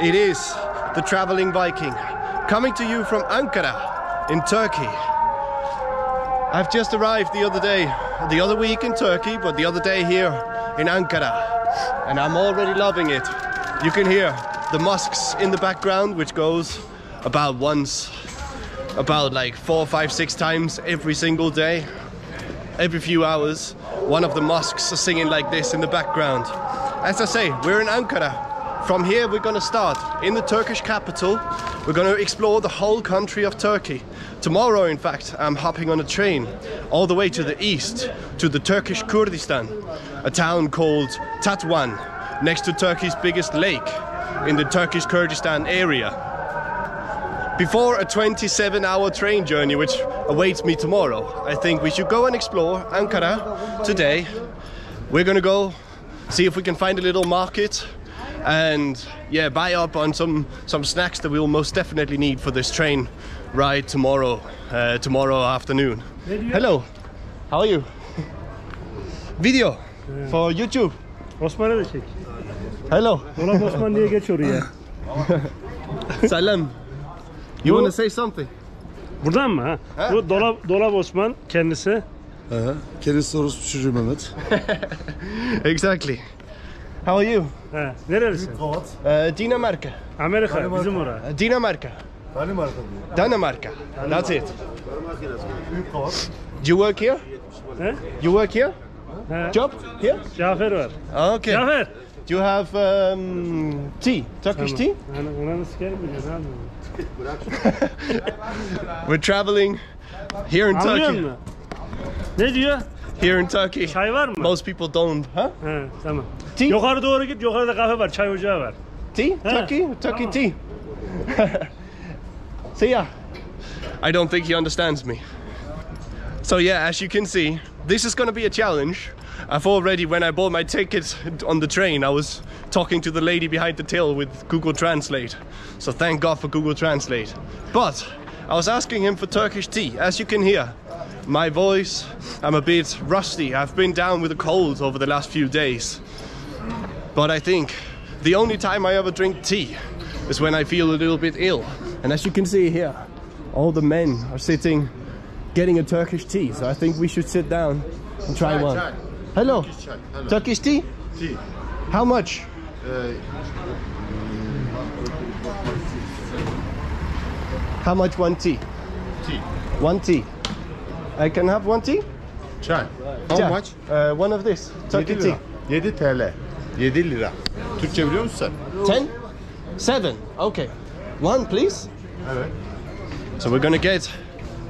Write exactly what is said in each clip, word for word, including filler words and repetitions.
It is The Travelling Viking, coming to you from Ankara in Turkey. I've just arrived the other day, the other week in Turkey, but the other day here in Ankara. And I'm already loving it. You can hear the mosques in the background, which goes about once, about like four, five, six times every single day. Every few hours, one of the mosques are singing like this in the background. As I say, we're in Ankara. From here we're going to start in the Turkish capital. We're going to explore the whole country of Turkey. Tomorrow, in fact, I'm hopping on a train all the way to the east, to the Turkish Kurdistan, a town called Tatvan, next to Turkey's biggest lake in the Turkish Kurdistan area. Before a twenty-seven hour train journey which awaits me tomorrow, I think we should go and explore Ankara today. We're going to go see if we can find a little market. And yeah, buy up on some, some snacks that we will most definitely need for this train ride tomorrow, uh, tomorrow afternoon. Hello, how are you? Video for YouTube. Hello. Salam. You want to say something? Buradan mı ha? ha? Bu Dolap, Dolap Osman kendisi. Aha, kendisi sorusu pişiriyor Mehmet. Exactly. How are you? Ha, nerelisin? Uh, Dinamarca. Amerika, bizim orada. Dinamarca. Danimarka. Danimarka. That's it. Do you work here? Ha? You work here? Ha. Job here? Cafer var. Okay. Cafer. Do you have um, tea? Turkish tea? We're traveling here in Turkey. Ne diyor? Here in Turkey. Çay var mı? Most people don't, huh? He, tamam. Tea? Yukarı doğru git, yukarıda kahve var, çay ocağı var. Tea? Turkey? Turkey tea. So yeah, I don't think he understands me. So yeah, as you can see, this is going to be a challenge. I've already, when I bought my tickets on the train, I was talking to the lady behind the till with Google Translate. So thank God for Google Translate. But I was asking him for Turkish tea. As you can hear, my voice, I'm a bit rusty. I've been down with a cold over the last few days. But I think the only time I ever drink tea is when I feel a little bit ill. And as you can see here, all the men are sitting, getting a Turkish tea. So I think we should sit down and try one. Hello. Turkish, hello. Turkish tea? Tea. How much? Uh, How much one tea? Tea. One tea. I can have one tea? Chai. How yeah. much? Uh, one of this. Turkish tea. yedi T L. yedi lira. Türkçe biliyor musun sen? ten? seven. Okay. One, please. Alright. So we're gonna get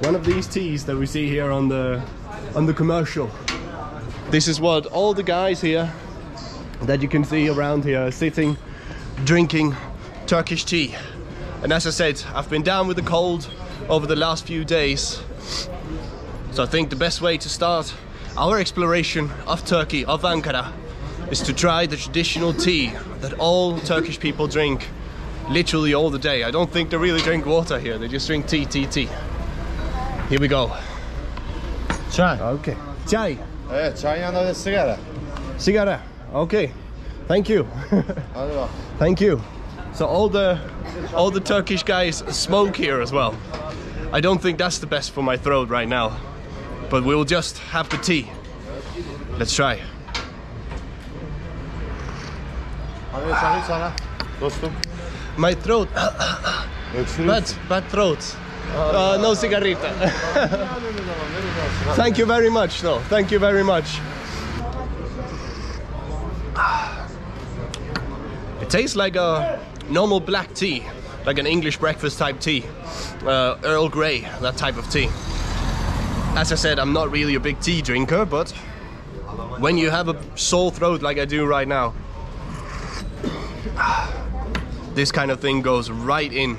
one of these teas that we see here on the on the commercial. This is what all the guys here that you can see around here are sitting, drinking Turkish tea. And as I said, I've been down with a cold over the last few days. So I think the best way to start our exploration of Turkey, of Ankara, is to try the traditional tea that all Turkish people drink literally all the day. I don't think they really drink water here, they just drink tea, tea, tea. Here we go. Chai. Okay. Chai. Evet, çay yanında da sigara. Sigara. Okay. Thank you. Thank you. So all the all the Turkish guys smoke here as well. I don't think that's the best for my throat right now. But we'll just have the tea. Let's try. My throat. bad, bad throat. Uh, no cigarita. Thank you very much though, thank you very much. It tastes like a normal black tea, like an English breakfast type tea, uh, Earl Grey, that type of tea. As I said, I'm not really a big tea drinker, but when you have a sore throat like I do right now, this kind of thing goes right in.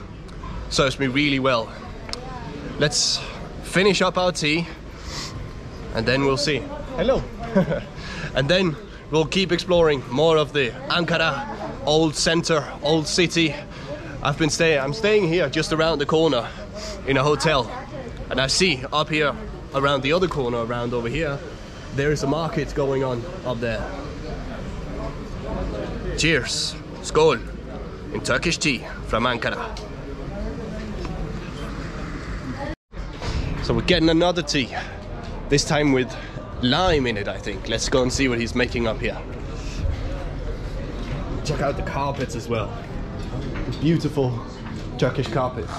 Serves me really well. Let's finish up our tea and then we'll see. Hello. And then we'll keep exploring more of the Ankara old center, old city. I've been staying, I'm staying here just around the corner in a hotel, and I see up here around the other corner, around over here, there is a market going on up there. Cheers. Skål. in Turkish tea from Ankara. So we're getting another tea, this time with lime in it, I think. Let's go and see what he's making up here. Check out the carpets as well. The beautiful Turkish carpets.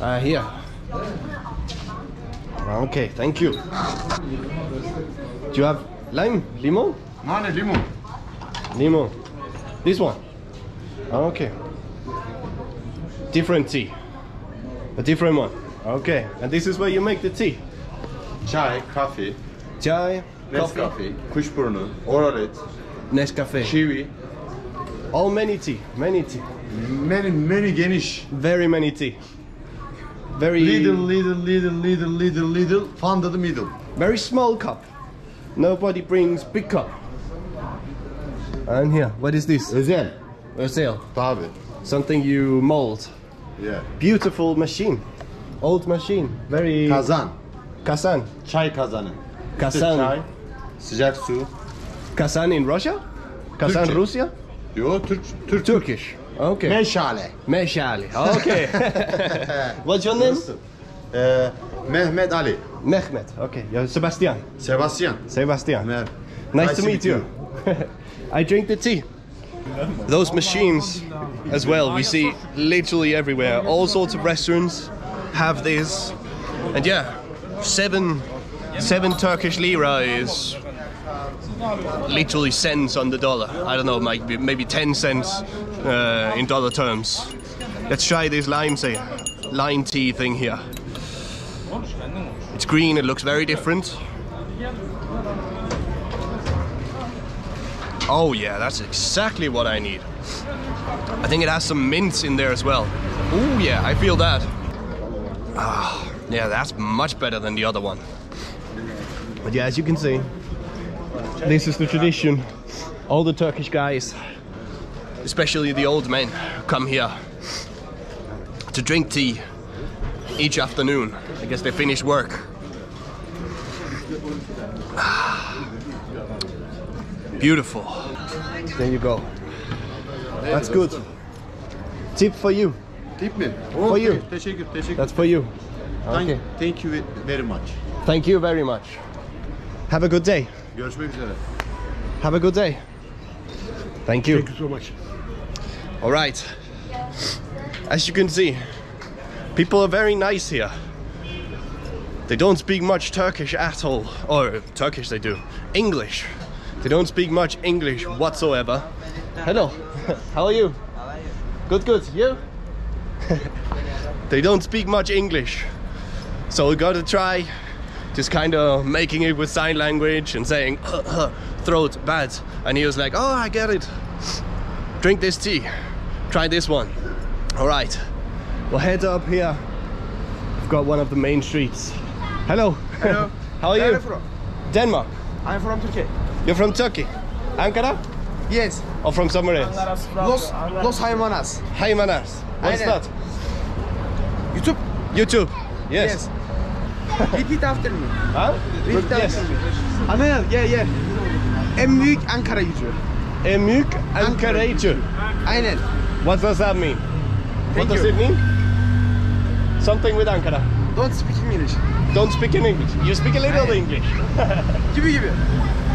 Uh, here. Okay, thank you. Do you have lime? Limon? No, no, limon. Limon. This one? Okay. Different tea. A different one. Okay. And this is where you make the tea? Chai, coffee. Chai, Nescafe, Kuşburnu, Oralet, Nescafe, Kiwi. All many tea. Many tea. Many, many geniş. Very many tea. Very little, little, little, little, little, little, found in the middle. Very small cup. Nobody brings big cup. And here, what is this? Özel. Özel. Tabii. Something you mold. Yeah. Beautiful machine. Old machine. Very. Kazan. Kazan. Çay kazanı. Kazan. Çay. Sıcak su. Kazan in Russia? Kazan Rusya? Yo, Türk, Türk. Turkish. Okay. Meşale. Meşale. Okay. What's your name? Uh, Mehmet Ali. Mehmet. Okay. You're Sebastian. Sebastian. Sebastian. Nice, nice to meet you. you. I drink the tea. Those machines as well, we see literally everywhere. All sorts of restaurants have this. And yeah, seven, seven Turkish lira is literally cents on the dollar. I don't know, maybe, maybe ten cents uh, in dollar terms. Let's try this lime, say, lime tea thing here. It's green, it looks very different. Oh yeah, that's exactly what I need. I think it has some mint in there as well. Oh yeah, I feel that. Ah, yeah, that's much better than the other one. But yeah, as you can see, this is the tradition. All the Turkish guys, especially the old men, come here to drink tea each afternoon. I guess they finish work. Beautiful. There you go. That's good. Tip for you. Tip me. Oh, for you. Teşekkür, teşekkür. That's for you. Okay. Thank you very much. Thank you very much. Have a good day. Görüşmek üzere. Have a good day. Thank you. Thank you so much. All right. As you can see, people are very nice here. They don't speak much Turkish at all. Or Turkish they do. English. They don't speak much English whatsoever. Hello, how are you? How are you? Good, good, you? They don't speak much English. So we gotta try just kind of making it with sign language and saying throat bad. And he was like, oh, I get it. Drink this tea, try this one. All right, we'll head up here. We've got one of the main streets. Hello. Hello. How are you? Where are you from? Denmark. I'm from Turkey. You're from Turkey? Ankara? Yes. Or from somewhere else? Los, Los Haymanas. Haymanas. What's that? YouTube. YouTube. Yes. Yes. Repeat after me. Huh? Repeat after yes. me. Anladım. Yeah, yeah. En büyük Ankara gücü. En büyük Ankara gücü. Aynen. What does that mean? Thank what does you. it mean? Something with Ankara. Don't speak in English. Don't speak in English. You speak a little Aynen. English. Gibi gibi.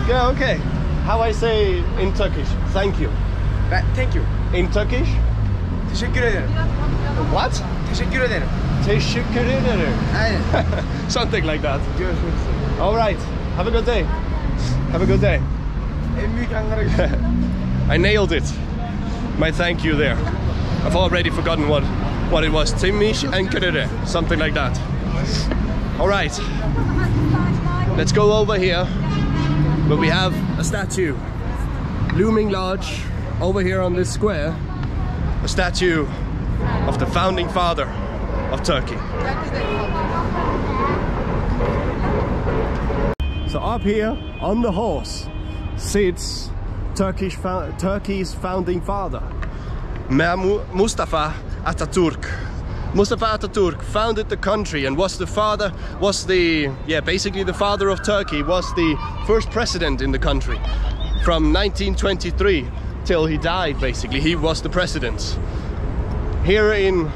Yeah, okay. How I say in Turkish? Thank you. Thank you. In Turkish? Teşekkür ederim. What? Teşekkür ederim. Teşekkür ederim. Something like that. All right. Have a good day. Have a good day. I nailed it. My thank you there. I've already forgotten what what it was. Timiş Ankara. Something like that. All right. Let's go over here. But we have a statue looming large over here on this square, a statue of the founding father of Turkey. So up here on the horse sits Turkish fo Turkey's founding father, Mustafa Atatürk. Mustafa Atatürk founded the country and was the father, was the, yeah, basically the father of Turkey, was the first president in the country from nineteen twenty-three till he died, basically. He was the president. Here in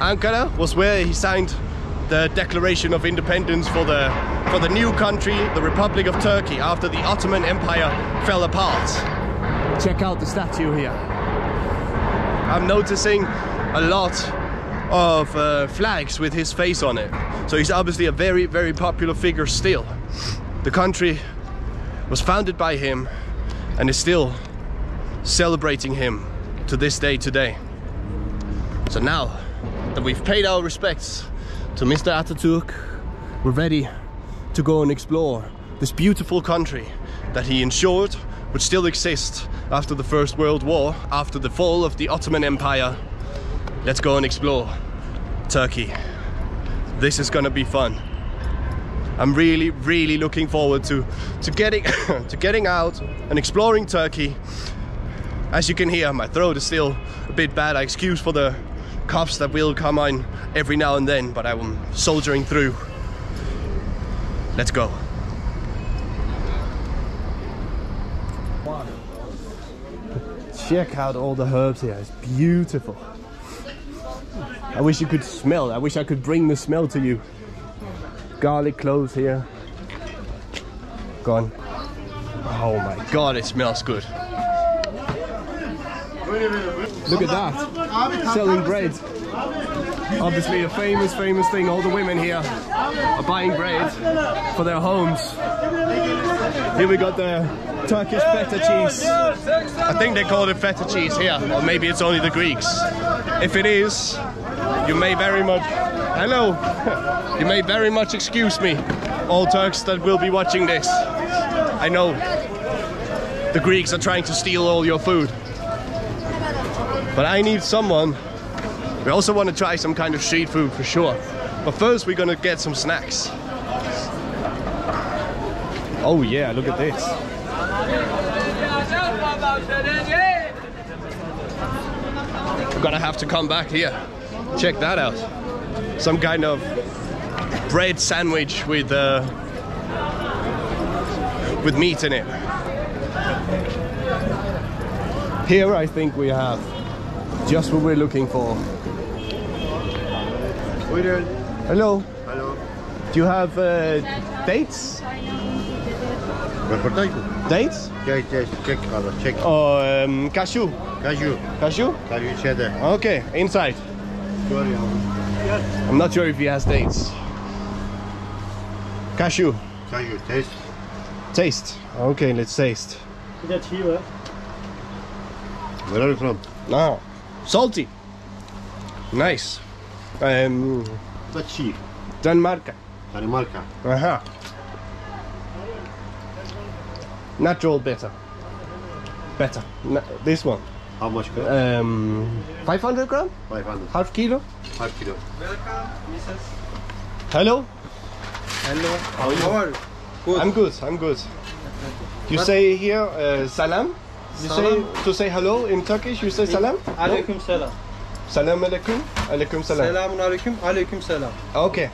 Ankara was where he signed the Declaration of Independence for the, for the new country, the Republic of Turkey, after the Ottoman Empire fell apart. Check out the statue here. I'm noticing a lot of uh, flags with his face on it. So he's obviously a very, very popular figure still. The country was founded by him and is still celebrating him to this day today. So now that we've paid our respects to Mister Atatürk, we're ready to go and explore this beautiful country that he ensured would still exist after the First World War, after the fall of the Ottoman Empire. Let's go and explore Turkey. This is gonna be fun. I'm really, really looking forward to, to, getting, to getting out and exploring Turkey. As you can hear, my throat is still a bit bad. I excuse for the coughs that will come on every now and then, but I'm soldiering through. Let's go. Check out all the herbs here, it's beautiful. I wish you could smell, I wish I could bring the smell to you. Garlic cloves here. Gone. Oh my god, it smells good. Look at that, selling bread. Obviously a famous, famous thing. All the women here are buying bread for their homes. Here we got the Turkish feta cheese. I think they call it feta cheese here, or maybe it's only the Greeks. If it is, you may very much... Hello! You may very much excuse me, all Turks that will be watching this. I know the Greeks are trying to steal all your food. But I need someone. We also want to try some kind of street food for sure. But first we're gonna get some snacks. Oh yeah, look at this. We're gonna have to come back here. Check that out. Some kind of bread sandwich with uh, with meat in it. Here I think we have just what we're looking for. Waiter. Hello. Hello. Do you have uh, dates? Dates? Check. Oh, um, cashew. Cashew. Cashew? Cashew cheddar. Okay, inside. I'm not sure if he has dates. Cashew. Cashew, taste. Taste. Okay, let's taste. That's here. Where are you from? No. Salty. Nice. Um, That's cheap. Denmark. Denmark. Aha. Natural better. Better. Na this one. How much? Um, five hundred gram? five hundred. Half kilo? Half kilo. Welcome, missus. Hello. Hello. How are you? Good. I'm good. I'm good. You what? Say here uh, salam? You say, to say hello in Turkish, you say salam? Alaikum salam. Salam alaikum? Alaikum salam. Selamun alaikum, alaikum salam. Okay.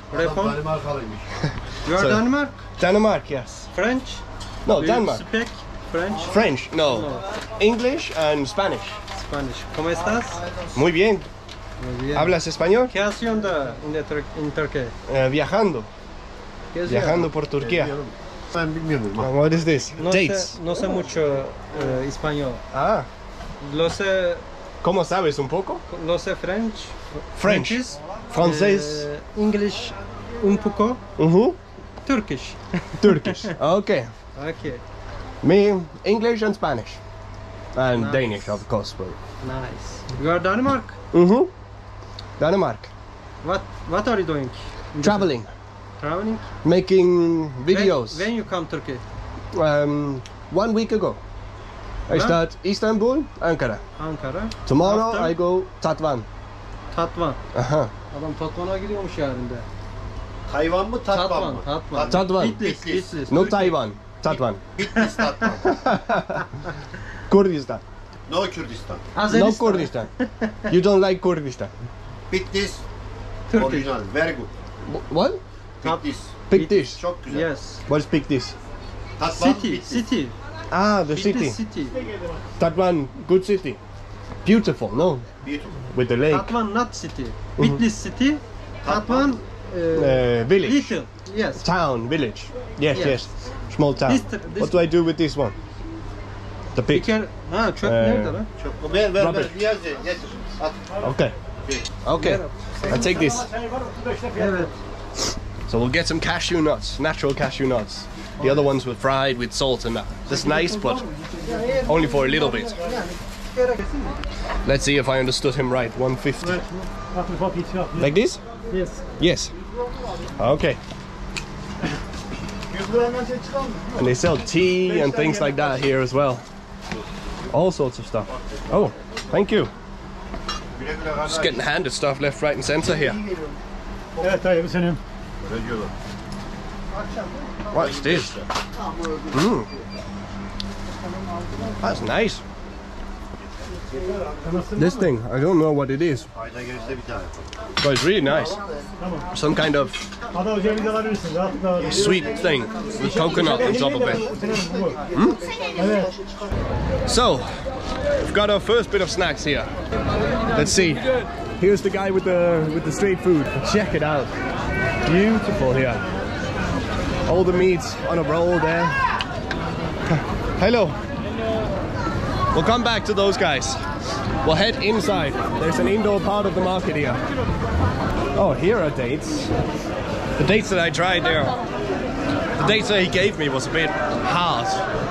You are Denmark? Denmark, yes. French? No, Do Denmark. You speak French? French, no. no. English and Spanish. Spanish. ¿Cómo estás? Muy bien. Muy bien. ¿Hablas español? ¿Qué haciendo en Turquía? Uh, viajando. Viajando por Turquía. What is this? No dates. Sé, no sé mucho uh, español. Ah. Lo sé. ¿Cómo sabes un poco? Lo sé French. French. Francés. Uh, English un poco. Uh-huh. Turkish. Turkish. Okay. Okay. Me English and Spanish. And nice. Danish, of course. But... Nice. You are Denmark? Mm-hmm. Denmark. What what are you doing? Traveling. Traveling? Making videos. When, when you come to Turkey? Um, one week ago. Huh? I start Istanbul, Ankara. Ankara. Tomorrow After? I go Tatvan. Tatvan. Aha. Adam Tatvan'a gidiyormuş yarında. Tayvan mı Tatvan, Tatvan mı? Tatvan. Tatvan. Bitlis. Bitlis. No Tayvan. Tatvan. Bitlis Tatvan. Kurdistan. No Kurdistan. No Kurdistan. You don't like Kurdistan. Bitlis. Original. Very good. What? Piktiş. Piktiş. Çok güzel. Yes. What is Piktiş? City. City. Ah, the city. The city. Tatvan, good city. Beautiful, no? Beautiful. With the lake. Tatvan, not city. Mm-hmm. Bitlis city. Tatvan, uh, uh, village. Little, yes. Town, village. Yes, yes. yes. Small town. This, this what do I do with this one? The pig. Can, ha, çöp uh, nerede lan? Çöp. Ver, ver, ver. Okay. Okay. I take this. Evet. So we'll get some cashew nuts, natural cashew nuts. The other ones were fried with salt and that. That's nice, but only for a little bit. Let's see if I understood him right. one fifty. Like this? Yes. Yes. Okay. And they sell tea and things like that here as well. All sorts of stuff. Oh, thank you. Just getting handed stuff left, right and center here. What's this? Mm. That's nice. This thing, I don't know what it is, but it's really nice. Some kind of sweet thing with coconut on top of it. Mm? So, we've got our first bit of snacks here. Let's see. Here's the guy with the with the street food. Check it out. Beautiful here. All the meats on a roll there. Hello. We'll come back to those guys. We'll head inside. There's an indoor part of the market here. Oh, here are dates. The dates that I tried there. The dates that he gave me was a bit hard.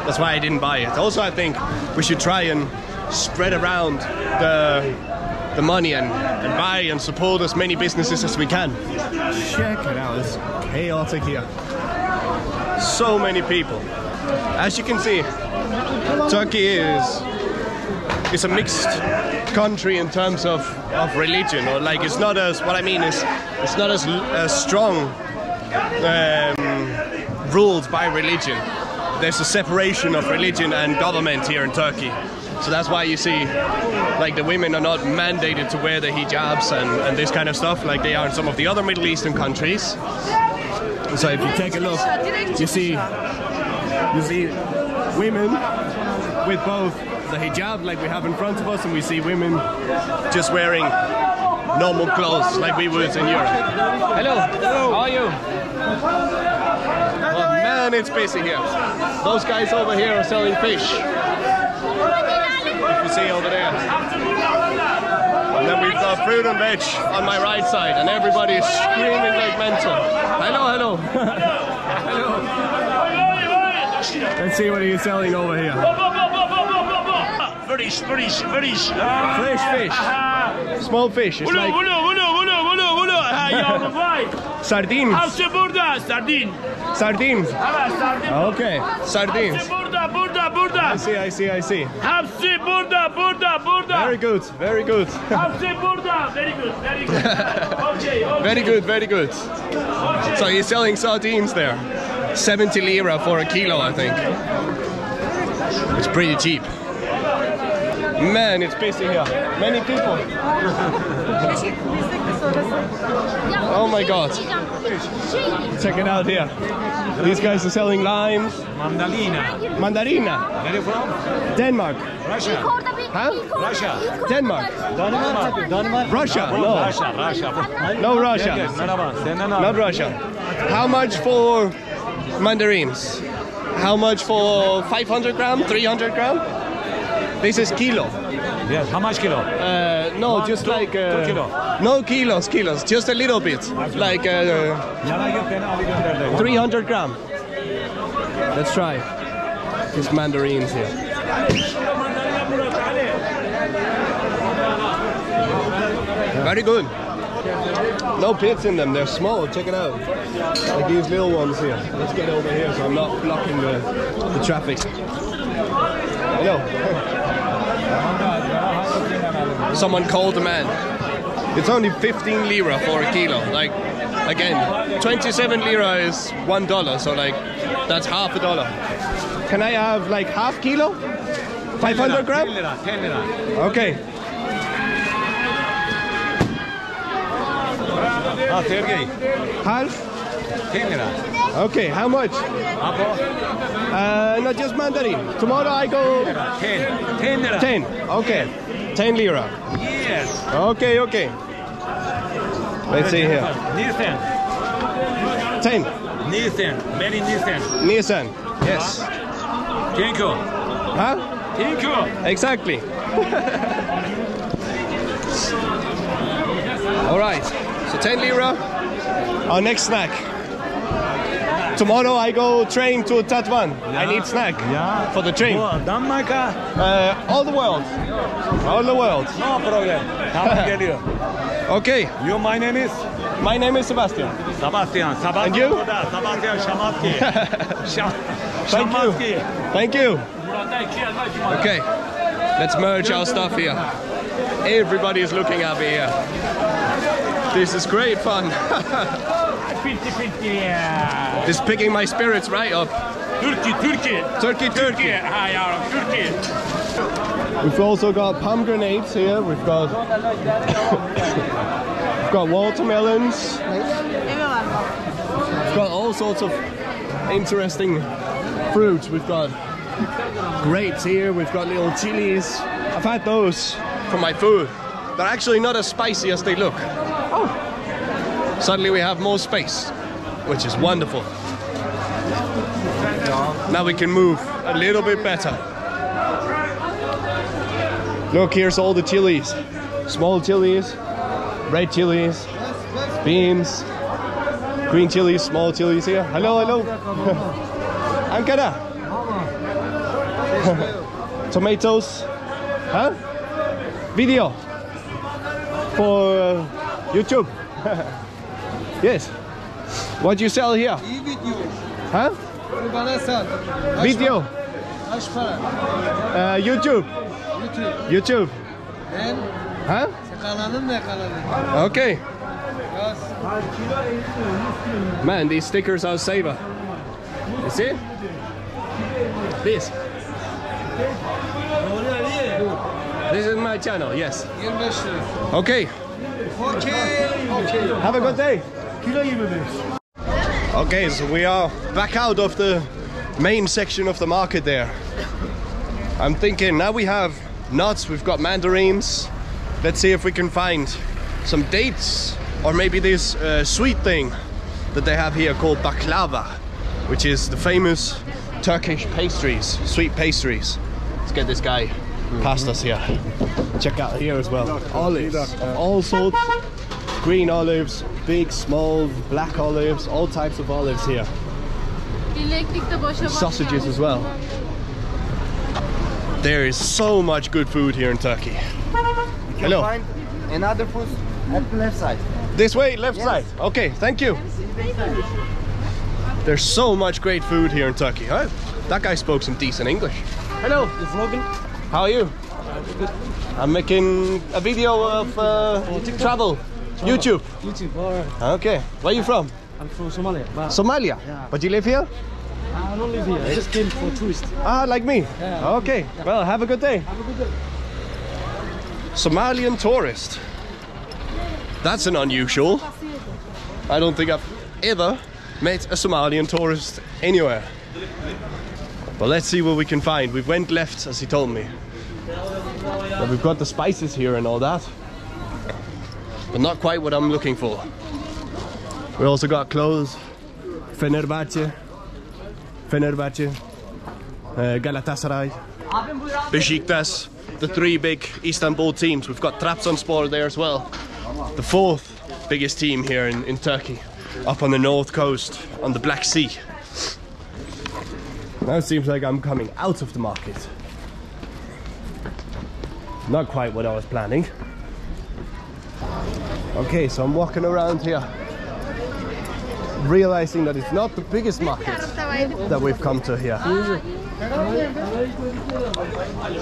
That's why I didn't buy it. Also, I think we should try and spread around the, the money and, and buy and support as many businesses as we can. Check it out. It's chaotic here. So many people. As you can see, Turkey is it's a mixed country in terms of, of religion, or like it's not as what I mean is it's not as, as strong um, ruled by religion. There's a separation of religion and government here in Turkey, so that's why you see like the women are not mandated to wear the hijabs and, and this kind of stuff like they are in some of the other Middle Eastern countries. So if you take a look, you see you see women with both the hijab like we have in front of us, and we see women just wearing normal clothes like we would in Europe. Hello, how are you? Oh man, it's busy here. Those guys over here are selling fish. If you see over there. And then we've got fruit and veg on my right side, and everybody is screaming like mental. Hello, hello. Let's see what he's selling over here. Fish, fish, fish. Fish, fish. Small fish. It's like... Sardines. Sardines. Sardines. Okay. Sardines. I see, I see, I see. Very good, very good. Very good, very good. Very good, very good. So he's selling sardines there. seventy lira for a kilo, I think. It's pretty cheap. Man, it's busy here. Many people. Oh my god. Check it out here. These guys are selling limes. Mandarina. Mandarina. Where are you from? Denmark. Russia. Huh? Russia. Denmark. Denmark. Denmark. Russia. No. Russia. Russia. No Russia. Not Russia. How much for mandarins? How much for five hundred gram? three hundred gram? This is kilo. Yes. How much kilo? Uh, no, One, just two, like uh, two kilo. No kilos, kilos. Just a little bit, like uh, three hundred gram. Let's try these mandarins here. Very good. No pits in them, they're small, check it out. Like these little ones here. Let's get over here so I'm not blocking the, the traffic. Hello. Someone called the man. It's only fifteen lira for a kilo. Like, again, twenty-seven lira is one dollar, so like, that's half a dollar. Can I have like half kilo? five hundred gram? ten lira. Okay. Ah, Turkey. Half? ten lira. Okay, how much? Uh, not just Mandarin. Tomorrow I go... Ten. Ten lira. Ten. Okay. Ten lira. Yes. Okay, okay. Let's see here. Nissan. Ten. Nissan. Many Nissan. Nissan. Yes. Kinko. Huh? Kinko. Exactly. All right. So ten lira. Our next snack. Tomorrow I go train to Tatvan. Yeah. I need snack yeah. for the train. Uh, all the world. All the world. No problem. Okay. You, my name is? My name is Sebastian. Sebastian. Sebastian. And you? Sebastian Shamatsky. Shamatsky. Thank you. Okay. Let's merge our stuff here. Everybody is looking at me here. This is great fun. This is picking my spirits right up. Turkey, Turkey. Turkey, Turkey. Turkey. We've also got pomegranates here. We've got we've got watermelons. We've got all sorts of interesting fruits. We've got grapes here. We've got little chilies. I've had those for my food. They're actually not as spicy as they look. Oh. Suddenly we have more space, which is wonderful. Now we can move a little bit better. Look, here's all the chilies. Small chilies, red chilies, beans, green chilies, small chilies here. Hello, hello. Ankara. Tomatoes. Huh? Video. For uh, YouTube. Yes. What do you sell here? Video. Huh? Video. Uh, YouTube. YouTube. YouTube. And huh? Okay. Man, these stickers are saver. You see? This. This is my channel, yes. Okay. Okay. Okay. Have a good day. Okay, so we are back out of the main section of the market there. I'm thinking now we have nuts, we've got mandarins. Let's see if we can find some dates or maybe this uh, sweet thing that they have here called baklava, which is the famous Turkish pastries, sweet pastries. Let's get this guy past us here. Check out here as well. Olives of all sorts. Green olives, big, small, black olives, all types of olives here. And sausages as well. There is so much good food here in Turkey. Hello. Find another food at the left side. This way, left yes. side. Okay, thank you. There's so much great food here in Turkey. Huh? That guy spoke some decent English. Hello, it's Logan. How are you? I'm making a video of uh, travel. YouTube. YouTube, alright. Okay. Where are you from? I'm from Somalia. But Somalia? Yeah. But you live here? I don't live here. I just came for tourists. Ah, like me? Yeah. Okay. Yeah. Well, have a good day. Have a good day. Somalian tourist. That's an unusual. I don't think I've ever met a Somalian tourist anywhere. But let's see what we can find. We went left, as he told me. But we've got the spices here and all that. But not quite what I'm looking for. We also got clothes. Fenerbahce. Fenerbahce. Uh, Galatasaray. Besiktas. The three big Istanbul teams. We've got Trabzonspor there as well. The fourth biggest team here in, in Turkey. Up on the north coast. On the Black Sea. Now it seems like I'm coming out of the market. Not quite what I was planning. Okay, so I'm walking around here, realizing that it's not the biggest market that we've come to here.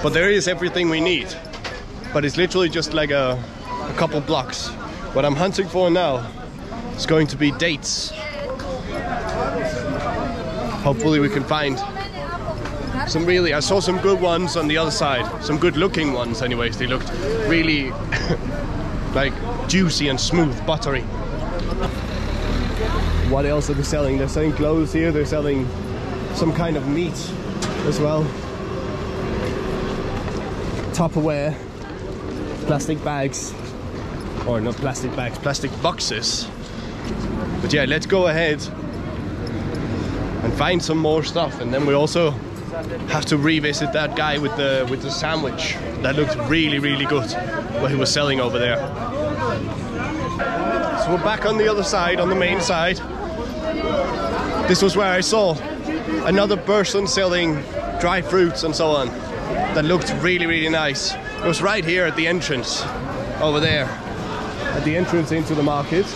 But there is everything we need. But it's literally just like a, a couple blocks. What I'm hunting for now is going to be dates. Hopefully we can find some really... I saw some good ones on the other side. Some good looking ones anyways. They looked really... like juicy and smooth, buttery. what else are they selling? They're selling clothes here, they're selling some kind of meat as well. Tupperware, plastic bags, or not plastic bags, plastic boxes. But yeah, let's go ahead and find some more stuff, and then we also have to revisit that guy with the with the sandwich that looked really really good, what he was selling over there. So we're back on the other side, on the main side. This was where I saw another person selling dry fruits and so on that looked really really nice. It was right here at the entrance over there, at the entrance into the market.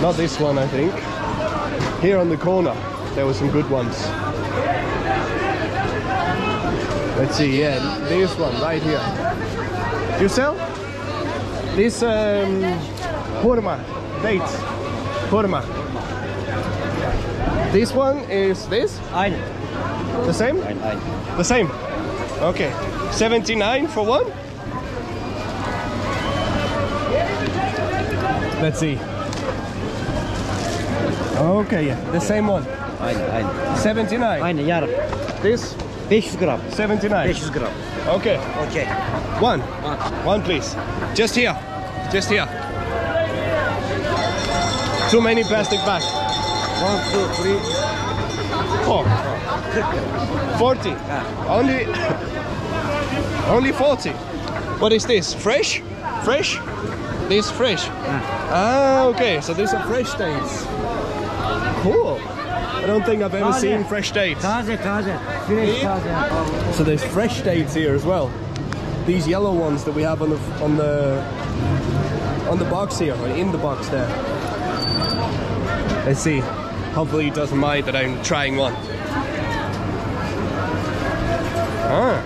Not this one, I think. Here on the corner there were some good ones. Let's see, yeah, this one right here. You sell this um, hurma, dates, hurma. This one is this? Aynı. The same? Aynı. The same? Okay. seventy-nine for one? Let's see. Okay, yeah, the same one. Aynı, aynı. seventy-nine? Aynı, yarım. This? five hundred gram. seventy-nine? five hundred gram. Okay. Okay. One. One. One, please. Just here. Just here. Too many plastic bags. One, two, three. Four. forty. Yeah. Only... only forty. What is this? Fresh? Fresh? This fresh? Yeah. Ah, okay. So these are fresh dates. Cool. I don't think I've ever seen fresh dates. So there's fresh dates here as well. These yellow ones that we have on the on the on the box here, or in the box there. Let's see. Hopefully he doesn't mind that I'm trying one. Ah.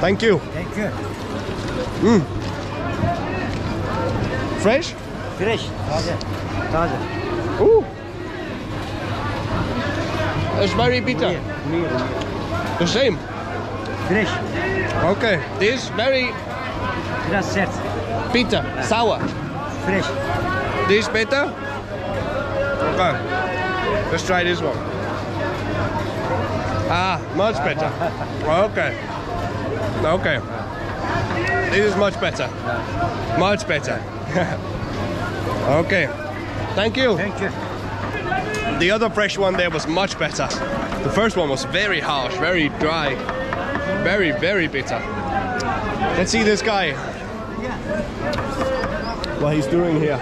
Thank you. Thank you. Mm. Fresh? Fresh. Ooh. It's very bitter. The same. Fresh. Okay. This very bitter, sour. Fresh. This better? Okay. Let's try this one. Ah, much better. Okay. Okay. This is much better. Much better. Okay. Thank you. Thank you. The other fresh one there was much better. The first one was very harsh, very dry, very, very bitter. Let's see this guy, what he's doing here.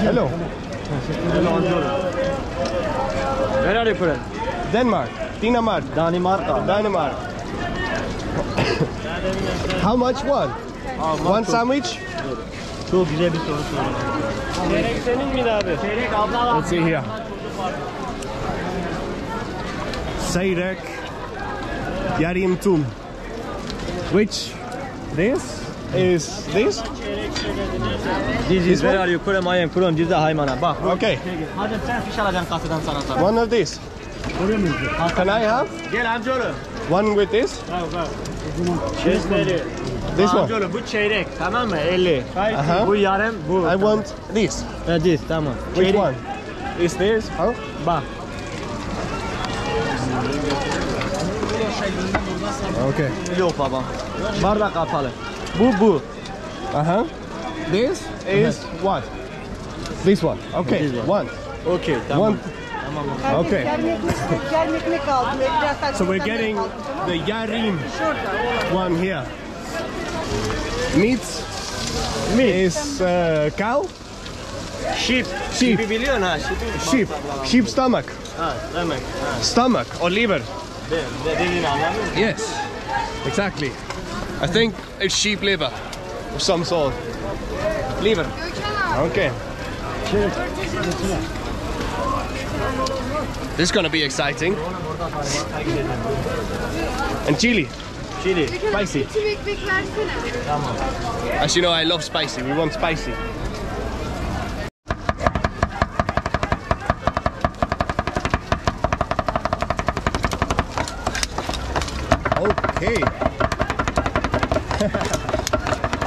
Hello. Where are you from? Denmark. Dinamark. Danimarka. Danimark. How much one? One sandwich? Let's see here. Seyrek Yarim Tum. Which? This? Is this? This is where are you from? I am from Cizre Haymana. Bak. Okay. One of these. Can I have? One with this? This one. Bu çeyrek, tamam mı? elli. Bu yarım, bu. I want this. Uh, this, tamam. Which one? Is this? Huh? Bak. Okay. Yok baba. Bardak kapalı. Bu bu. Aha. This is what? This one. Okay. One. Okay. One. Okay. So we're getting the yarim one here. Meat, meat is uh, cow, sheep, sheep, sheep, sheep stomach, stomach or liver. Yes, exactly. I think it's sheep liver of some sort. Liver. Okay. This is gonna be exciting. And chili. Chili, spicy. As you know, I love spicy. We want spicy. Okay.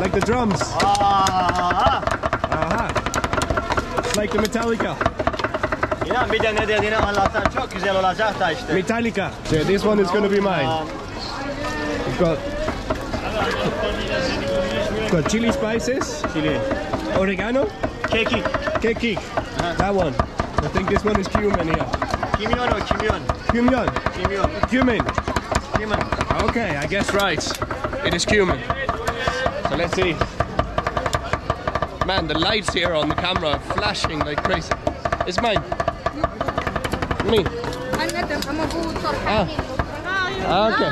Like the drums. Aha. Aha. It's like the Metallica. İnan bir de ne dediğini anlatsan çok güzel olacak da işte. Metallica. So this one is going to be mine. We've got, we've got chili spices. Chili. Oregano. Kekik. Kekik. Uh-huh. That one. I think this one is cumin here. Kimyon or kimyon? Kimyon. Kimyon. Cumin. Cumin. Okay, I guess right. It is cumin. So let's see. Man, the lights here on the camera are flashing like crazy. It's mine. Me. Ah. Okay.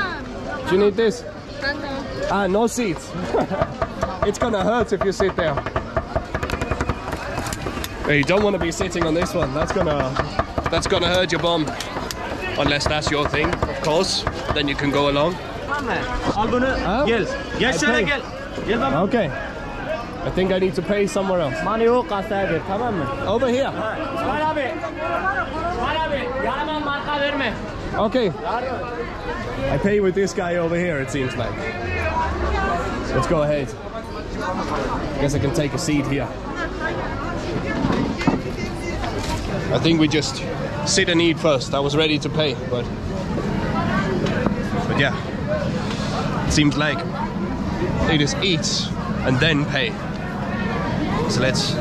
Do you need this? Ah, no seats. It's gonna hurt if you sit there. But you don't want to be sitting on this one. That's gonna, that's gonna hurt your bum. Unless that's your thing, of course. Then you can go along. Oh, yes, okay. I think I need to pay somewhere else. Over here. Okay. I pay with this guy over here, it seems like. Let's go ahead. I guess I can take a seat here. I think we just sit and eat first. I was ready to pay, but... But yeah, it seems like they just eat and then pay. So let's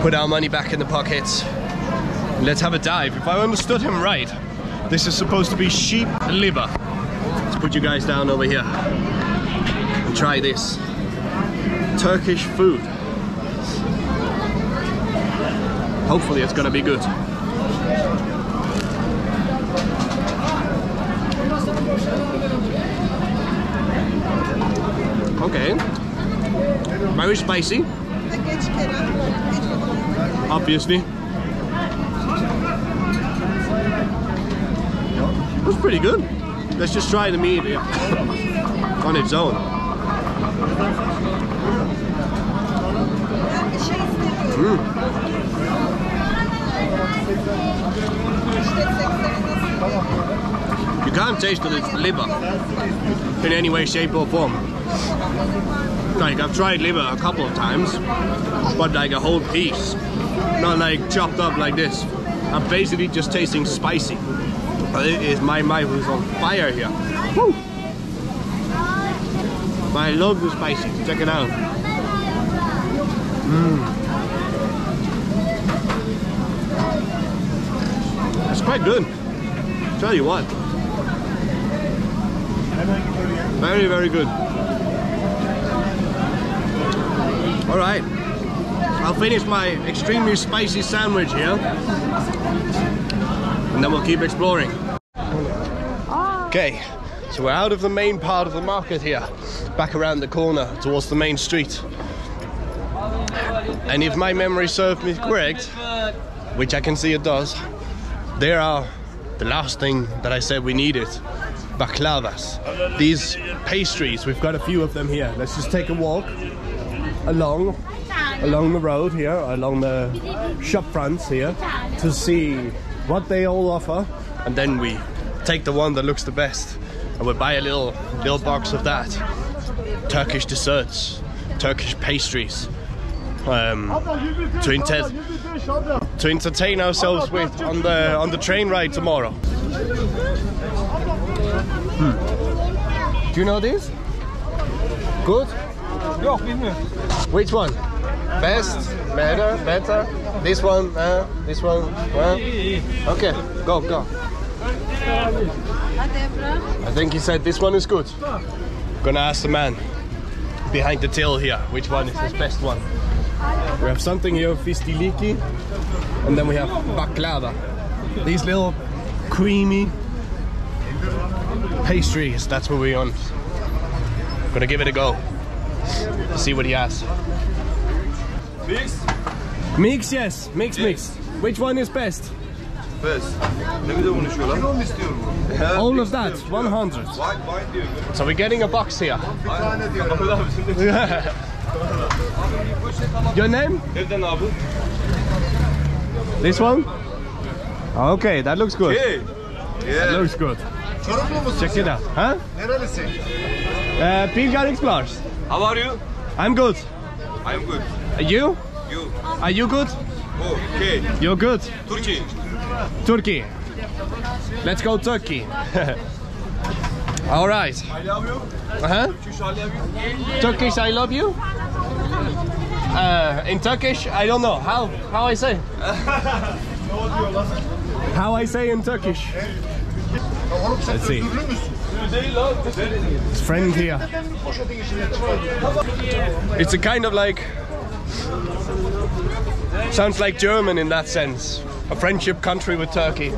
put our money back in the pockets. Let's have a dive. If I understood him right, this is supposed to be sheep liver. Let's put you guys down over here and try this. Turkish food. Hopefully it's gonna be good. Okay, very spicy, obviously. It was pretty good. Let's just try the meat here on its own. Mm. You can't taste that it's liver in any way, shape or form. Like, I've tried liver a couple of times, but like a whole piece, not like chopped up like this. I'm basically just tasting spicy. But it is my mouth who's on fire here. Woo! My love is spicy. Check it out. Mmm. It's quite good. I'll tell you what. Very, very good. All right, I'll finish my extremely spicy sandwich here, and then we'll keep exploring. Okay, so we're out of the main part of the market here, back around the corner towards the main street. And if my memory serves me correct, which I can see it does, there are the last thing that I said we needed. Baklavas. These pastries, we've got a few of them here. Let's just take a walk along along the road here, along the shop fronts here, to see what they all offer, and then we take the one that looks the best and we buy a little little box of that. Turkish desserts, Turkish pastries, um, to, inter to entertain ourselves with on the on the train ride tomorrow. Hmm. Do you know this? Good? Which one? Best? Better? Better? This one? Uh, this one? Uh. Okay, go, go. I think he said this one is good. Gonna ask the man behind the till here which one is his best one. We have something here, fistiliki, and then we have baklava. These little creamy pastries, that's what we want. Gonna give it a go. See what he has. Mix? Mix, yes. Mix, mix. Which one is best? Best. All of that, one hundred. So we're getting a box here. Your name? This one? Okay, that looks good. That looks good. Check it out. Huh? Uh, PilgArt Explores. How are you? I'm good. I'm good. Are you? You. Are you good? Okay. You're good. Turkey. Turkey. Let's go Turkey. All right. I love you. Uh-huh. Turkish, I love you. Turkish, I love you. Uh, in Turkish, I don't know how how I say. How I say in Turkish. Let's see. It's friend here. It's a kind of like, sounds like German in that sense. A friendship country with Turkey.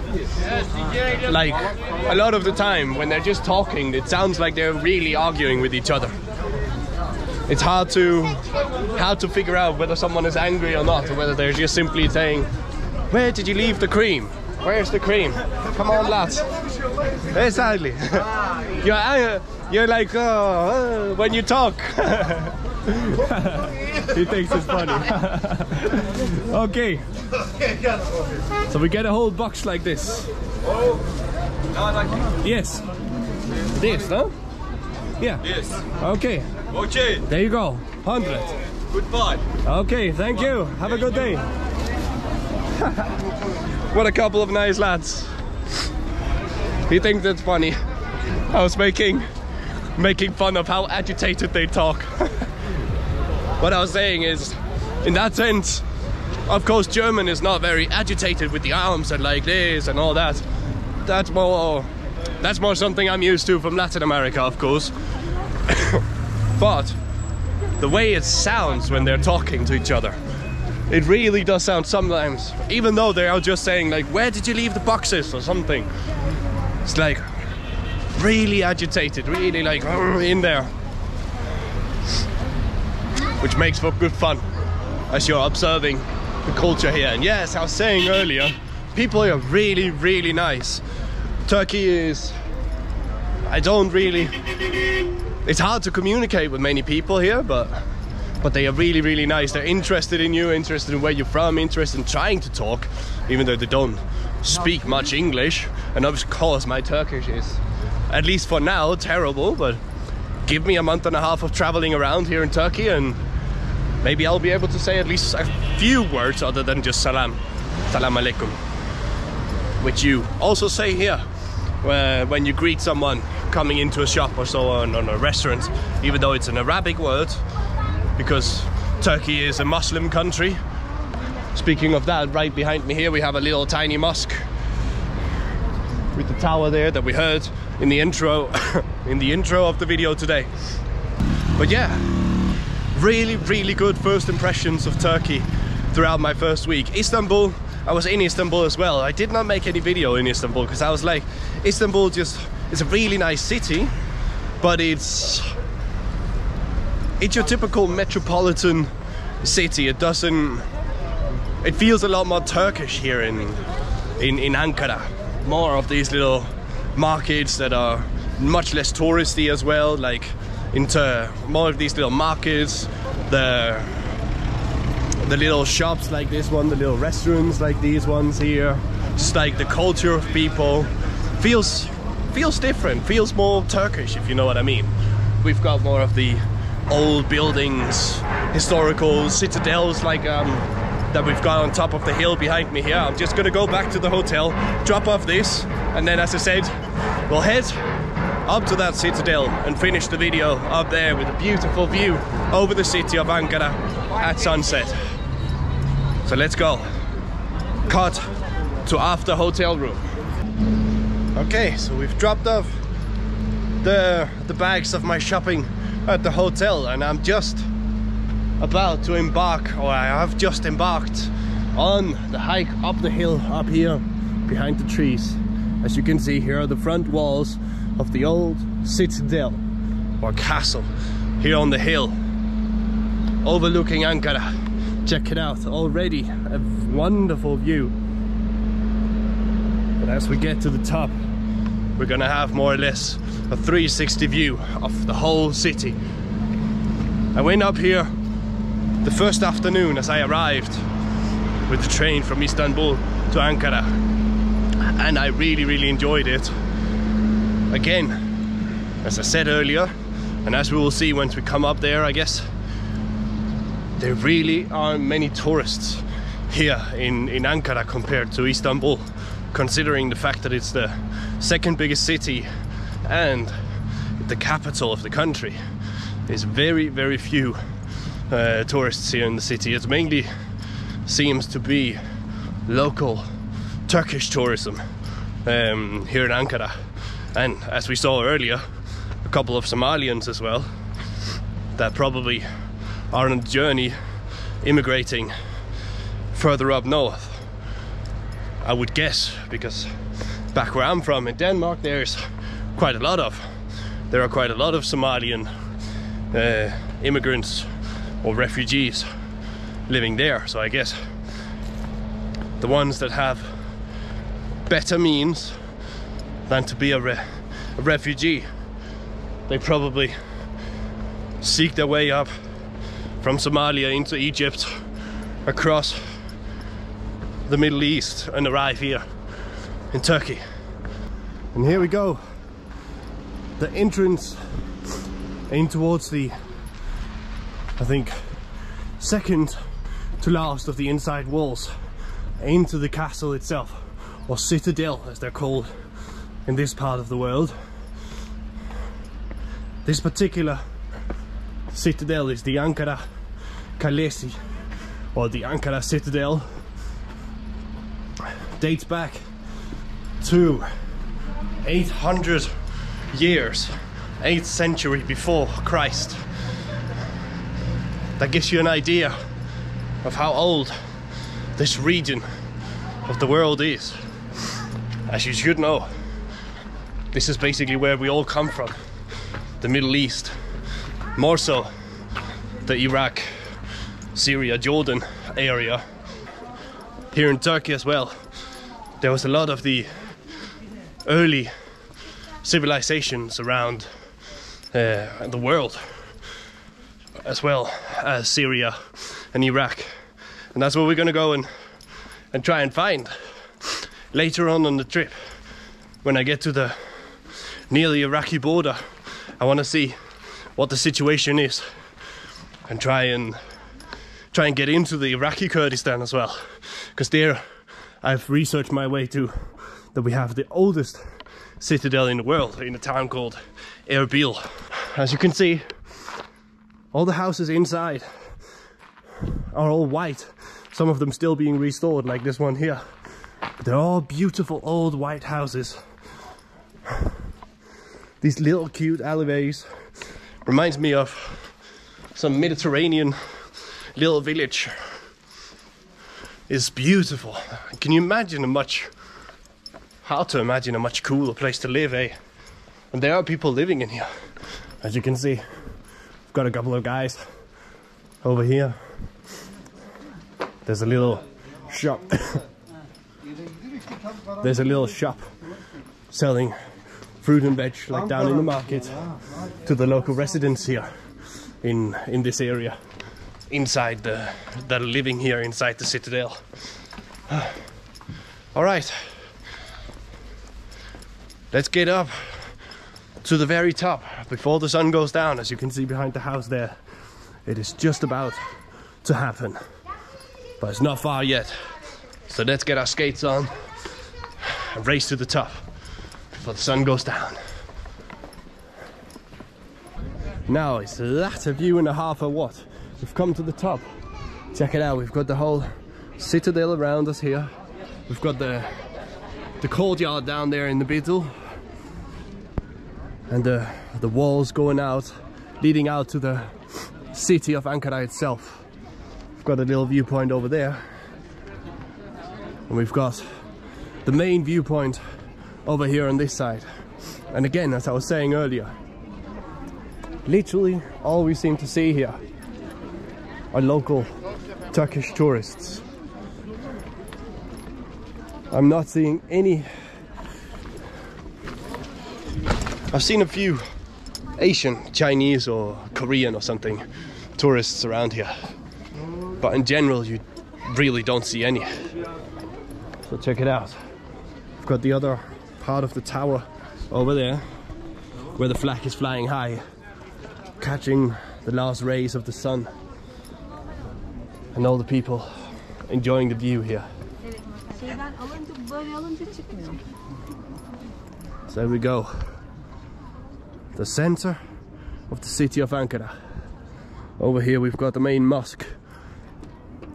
Like, a lot of the time when they're just talking, it sounds like they're really arguing with each other. It's hard to, hard to figure out whether someone is angry or not, or whether they're just simply saying, where did you leave the cream? Where's the cream? Come on, lads. Exactly. You're, uh, you're like, oh, uh, when you talk. He thinks it's funny. Okay. So we get a whole box like this. Yes. This, no? Yeah. Yes. Okay. Okay. There you go. one hundred. Goodbye. Okay, thank you. Have a good day. What a couple of nice lads. He thinks it's funny. I was making making fun of how agitated they talk. What I was saying is, in that sense, of course German is not very agitated with the arms and like this and all that. That's more that's more something I'm used to from Latin America, of course. But the way it sounds when they're talking to each other, it really does sound sometimes, even though they are just saying like, where did you leave the boxes or something. It's like really agitated, really like in there. Which makes for good fun as you're observing the culture here. And yes, I was saying earlier, people are really, really nice. Turkey is, I don't really, it's hard to communicate with many people here, but But they are really, really nice. They're interested in you, interested in where you're from, interested in trying to talk, even though they don't speak much English. And of course my Turkish is, at least for now, terrible, but give me a month and a half of traveling around here in Turkey and maybe I'll be able to say at least a few words other than just salam, salam alaikum, which you also say here where, when you greet someone coming into a shop or so on, on a restaurant, even though it's an Arabic word. Because Turkey is a Muslim country. Speaking of that, right behind me here we have a little tiny mosque with the tower there that we heard in the intro in the intro of the video today. But yeah, really, really good first impressions of Turkey throughout my first week. Istanbul, I was in Istanbul as well. I did not make any video in Istanbul because I was like, Istanbul just is a really nice city, but it's It's your typical metropolitan city. It doesn't... It feels a lot more Turkish here in, in, in Ankara. More of these little markets that are much less touristy as well. Like, into more of these little markets. The, the little shops like this one, the little restaurants like these ones here. Just like the culture of people. Feels, feels different. Feels more Turkish, if you know what I mean. We've got more of the old buildings, historical citadels like um, that we've got on top of the hill behind me here. I'm just gonna go back to the hotel, drop off this, and then as I said, we'll head up to that citadel and finish the video up there with a beautiful view over the city of Ankara at sunset. So let's go. Cut to after hotel room. Okay, so we've dropped off the, the bags of my shopping at the hotel and I'm just about to embark, or I have just embarked on the hike up the hill up here behind the trees. As you can see, here are the front walls of the old citadel or castle here on the hill overlooking Ankara. Check it out, already a wonderful view. But as we get to the top, we're gonna have more or less a three sixty view of the whole city. I went up here the first afternoon as I arrived with the train from Istanbul to Ankara, and I really, really enjoyed it. Again, as I said earlier, and as we will see once we come up there, I guess, There really aren't many tourists here in, in Ankara compared to Istanbul, considering the fact that it's the second biggest city and the capital of the country. There's very, very few uh, tourists here in the city. It mainly seems to be local Turkish tourism um, here in Ankara. And as we saw earlier, a couple of Somalians as well, that probably are on a journey immigrating further up north, I would guess, because back where I'm from in Denmark, there's quite a lot of there are quite a lot of Somalian uh, immigrants or refugees living there. So I guess the ones that have better means than to be a, re a refugee, they probably seek their way up from Somalia into Egypt, across the Middle East, and arrive here in Turkey. And here we go, the entrance in towards the, I think, second to last of the inside walls into the castle itself, or citadel as they're called in this part of the world. This particular citadel is the Ankara Kalesi, or the Ankara Citadel. Dates back to eight hundred years, eighth century before Christ. That gives you an idea of how old this region of the world is. As you should know, this is basically where we all come from, the Middle East, more so the Iraq, Syria, Jordan area. Here in Turkey as well, there was a lot of the early civilizations around uh, the world, as well as Syria and Iraq, and that's what we're gonna go and and try and find later on on the trip. When I get to the near the Iraqi border, I want to see what the situation is and try and try and get into the Iraqi Kurdistan as well, because there I've researched my way to that we have the oldest citadel in the world, in a town called Erbil. As you can see, all the houses inside are all white, some of them still being restored, like this one here. They're all beautiful old white houses. These little cute alleyways reminds me of some Mediterranean little village. Is beautiful. Can you imagine a much, how to imagine a much cooler place to live, eh? And there are people living in here. As you can see, we've got a couple of guys over here. There's a little shop. There's a little shop selling fruit and veg, like down in the market, to the local residents here in, in this area. Inside the that are living here inside the citadel. Uh, all right, let's get up to the very top before the sun goes down. As you can see behind the house there, it is just about to happen, but it's not far yet. So let's get our skates on and race to the top before the sun goes down. Now it's that a view and a half or what? We've come to the top. Check it out, we've got the whole citadel around us here. We've got the the courtyard down there in the middle, and the, the walls going out, leading out to the city of Ankara itself. We've got a little viewpoint over there, and we've got the main viewpoint over here on this side. And again, as I was saying earlier, literally all we seem to see here are local Turkish tourists. I'm not seeing any. I've seen a few Asian, Chinese or Korean or something tourists around here, but in general you really don't see any. So check it out, we've got the other part of the tower over there where the flag is flying high, catching the last rays of the sun. and all the people enjoying the view here. So there we go. The center of the city of Ankara. Over here we've got the main mosque.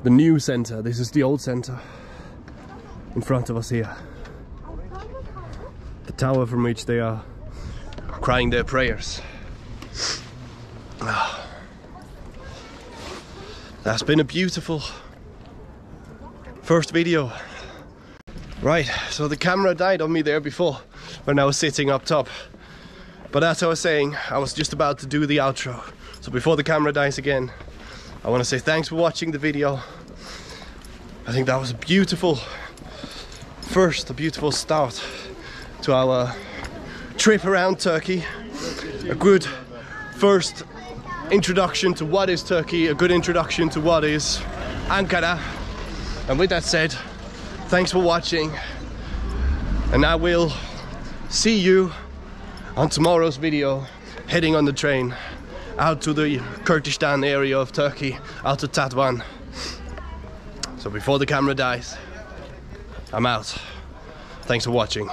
The new center. This is the old center in front of us here. The tower from which they are crying their prayers. That's been a beautiful first video. Right, so the camera died on me there before when I was sitting up top. But as I was saying, I was just about to do the outro. So before the camera dies again, I want to say thanks for watching the video. I think that was a beautiful first, a beautiful start to our trip around Turkey. A good first introduction to what is Turkey, a good introduction to what is Ankara. And with that said, thanks for watching, and I will see you on tomorrow's video, heading on the train out to the Kurdistan area of Turkey, out to Tatvan. So before the camera dies, I'm out. Thanks for watching.